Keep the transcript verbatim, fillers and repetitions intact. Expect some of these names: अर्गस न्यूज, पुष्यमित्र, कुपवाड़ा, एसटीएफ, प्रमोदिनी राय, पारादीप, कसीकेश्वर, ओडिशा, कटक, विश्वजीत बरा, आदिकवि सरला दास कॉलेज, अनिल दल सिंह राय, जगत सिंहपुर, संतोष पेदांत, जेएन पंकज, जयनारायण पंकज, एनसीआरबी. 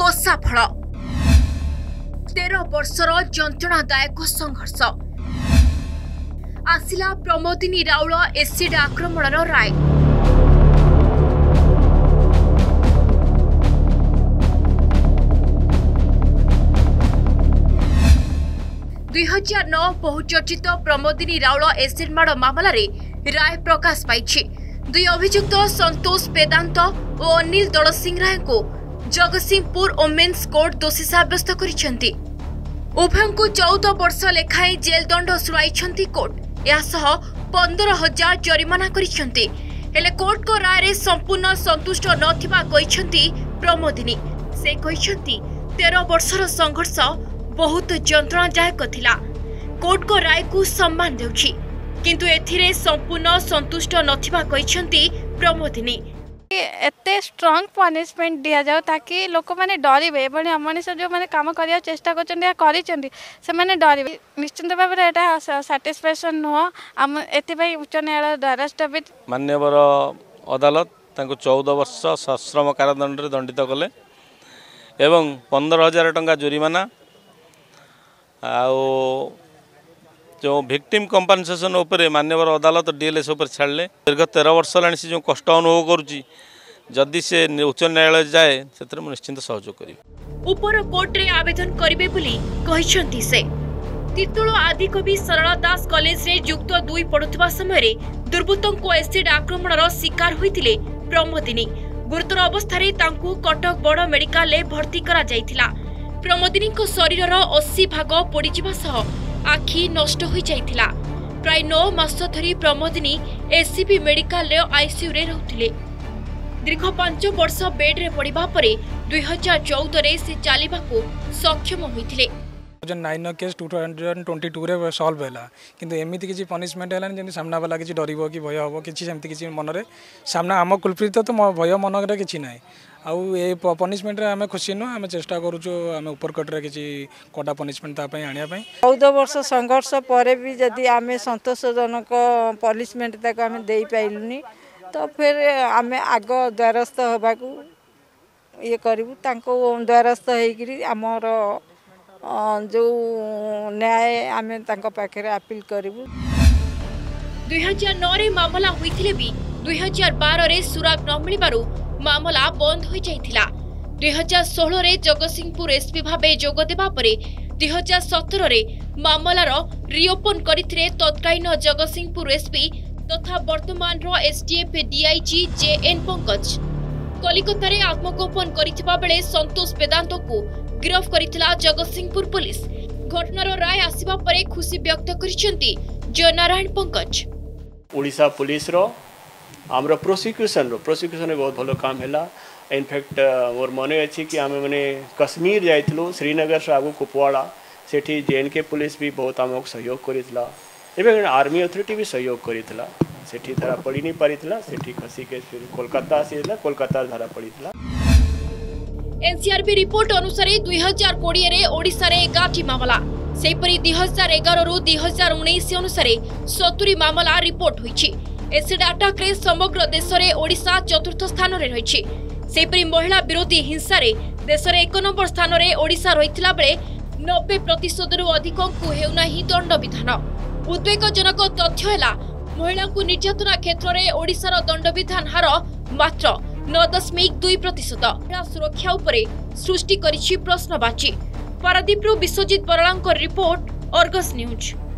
कोसा फल तेरह वर्षर जंत्रणादायक संघर्ष आसिला प्रमोदिनी राउल एसिड आक्रमण राय। दुई हजार नौ बहुचर्चित प्रमोदिनी राउल एसिड माड़ मामला रे राय प्रकाश पाई। दुई अभियुक्त संतोष पेदांत और अनिल दल सिंह राय को जगत सिंहपुर ओमेन्स कोर्ट दोषी साब्यस्त करिसेंती। उभय को चौदह वर्ष लेखाएं जेल दंड सुनाई कोर्ट, यह पंद्रह हजार जरिमाना करिसेंती। हेले कोर्ट को राय रे संपूर्ण संतुष्ट नथिबा कहिसेंती प्रमोदिनी। से कहिसेंती तेरह वर्षर संघर्ष बहुत जंत्रणादायक थिला, कोर्ट को राय को सम्मान देउछि किंतु एथिरे संपूर्ण संतुष्ट नथिबा कहिसेंती प्रमोदिनी। एते स्ट्रंग पनिशमेंट दिया जाओ ताकि लोक मैंने डरवे मनीष जो मैंने काम करने चेस्टा कर डरवे निश्चिंत भाव में साटिस्फेक्शन नुह। आम एपाई उच्च न्यायालय द्वारस्थ भी मान्यवर अदालत चौदह वर्ष सश्रम कारादंड दंडित कले एवं पंद्रह हजार टंका जुर्माना आओ जो विक्टिम कंपनसेशन उपर मान्यवर अदालत डीएलएस उपर छाड़े। दीर्घ तेरह वर्ष है जो कष्ट अनुभव करुच्ची जदि से उच्च न्यायालय जाए से निश्चिंत सहयोग करी उपर कोर्ट रे आवेदन करिवे बुली कहिसेंती से। तीतुल आदिकवि सरला दास कॉलेज रे युक्त दुई पढ़ुवा समय रे दुर्बृत्तों को एसिड आक्रमण रो शिकार होइतिले प्रमोदिनी। गुरुतर अवस्था रे तांकू कटक बड़ मेडिकल रे भर्ती करा जाइतिला। प्रमोदिनी को शरीर रो अस्सी भाग पोड़ीजिबा सह आखि नष्ट होई जाइतिला। प्राय नौ मास धरी प्रमोदिनी एसीबी मेडिकल रे आईसीयू रे रहउथिले। दीर्घ पांच वर्ष बेड रे पड़िबा परे दो हजार चौदह रे से चालिबा को सक्षम होइथिले। दो हजार नौ केस दो हजार बाईस रे सॉल्व होला किंतु एमिति किछि पनिशमेंट हलान जेनि सामना वाला किछि डरिबो कि भय होबो किछि सेमति किछि मन रे सामना आम कुलप्रीत तो भय मन रे किछि नै। आउ ये पनिशमेंट रे आमे खुशी नु आमे चेष्टा करूछु आमे ऊपर कोर्ट रे किछि कोडा पनिशमेंट ता पई आनिया पई। चौदह वर्ष संघर्ष परे भी जदी आमे संतोषजनक पनिशमेंट ताको आमे देई पाइलुनी तो फिर आमे आगो द्वारस्थ होबाकू ये करिवु। तांको द्वारस्थ हेकिरि हमर जो न्याय आमे तांको पाखरे अपील करिवु। दो हजार नौ रे मामला होइथिले भी दो हजार बारह रे सुराग न मिलिबारू मामला बंद हो जाइथिला। दो हजार सोलह रे जगतसिंहपुर एसपी भाबे जोग देबा परे दो हजार सत्रह रे मामलार रिओपन करिथिले तत्कालीन जगतसिंहपुर एसपी तथा वर्तमान रो एसटीएफ डीआईजी जेएन पंकज। कलिकतार आत्मगोपन करिथिबा बेले संतोष पेदांत को गिरफ करिथिला जगतसिंहपुर पुलिस। घटनार राय आसीबा परे खुशी व्यक्त करिसेंती जयनारायण पंकज। ओडिशा पुलिस रो आमर प्रोसिक्यूसन रो प्रोसिक्यूसन बहुत भलो काम हैला। इनफैक्ट मोर मन अच्छी कि आम मैंने कश्मीर जाइलु श्रीनगर से आगू कुपवाड़ा सेठी जेएनके पुलिस भी बहुत आमक सहयोग करितला एवं आर्मी अथॉरिटी भी सहयोग करितला। सेठी धारा पड़ी नहीं पारितला सेठी कसीकेश्वर कोलकाता से कोलकाता धारा पड़ीला। एनसीआरबी रिपोर्ट अनुसार दो हजार बीस रे ओडिसा रे गाठी मामला सेपरि दो हजार ग्यारह रु दो हजार उन्नीस अनुसार सत्तर मामला रिपोर्ट होई छी। एसिड अटैक रे समग्र देश रे ओडिशा चतुर्थ स्थान रे रही। सेपरि महिला विरोधी हिंसा रे देश रे एक नंबर स्थान रे ओडिशा रहितला बेले नब्बे प्रतिशत रु अधिक को हेउना ही दंड विधान। उद्वेगजनक तथ्य हैला महिला को निर्यातना क्षेत्र रे ओडिशा रो दंड विधान हार मात्र नौ दशमलव दो प्रतिशत। महिला सुरक्षा उपरे सृष्टि करिछि प्रश्नवाची। पारादीप रु विश्वजीत बरा रिपोर्ट, अर्गस न्यूज।